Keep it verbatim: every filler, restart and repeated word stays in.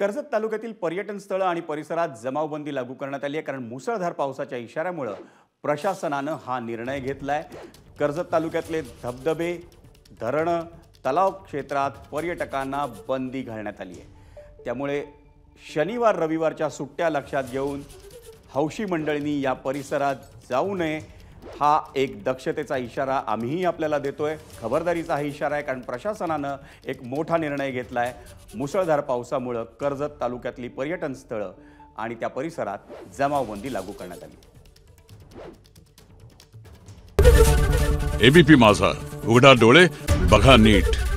कर्जत तालुक्यातील पर्यटन स्थळ आणि परिसरात जमावबंदी लागू करण्यात आली आहे, कारण मुसळधार पावसाच्या इशाऱ्यामुळे प्रशासनाने हा निर्णय घेतलाय। कर्जत तालुक्यातले धबधबे, धरणं, तलाव क्षेत्रात पर्यटकांना बंदी घालण्यात आली आहे। त्यामुळे शनिवार रविवारच्या सुट्ट्या लक्षात घेऊन हौशी मंडळींनी या परिसरात जाऊ नये हा एक दक्षतेचा इशारा आम्हीही आपल्याला देतोय। खबरदारीचा हा इशारा आहे, कारण प्रशासनाने एक मोठा निर्णय घेतलाय। मुसळधार पावसामुळे कर्जत तालुक्यातली पर्यटन स्थळं आणि त्या परिसरात जमावबंदी लागू करण्यात आली। एबीपी माझा, उघडा डोळे बघा नीट।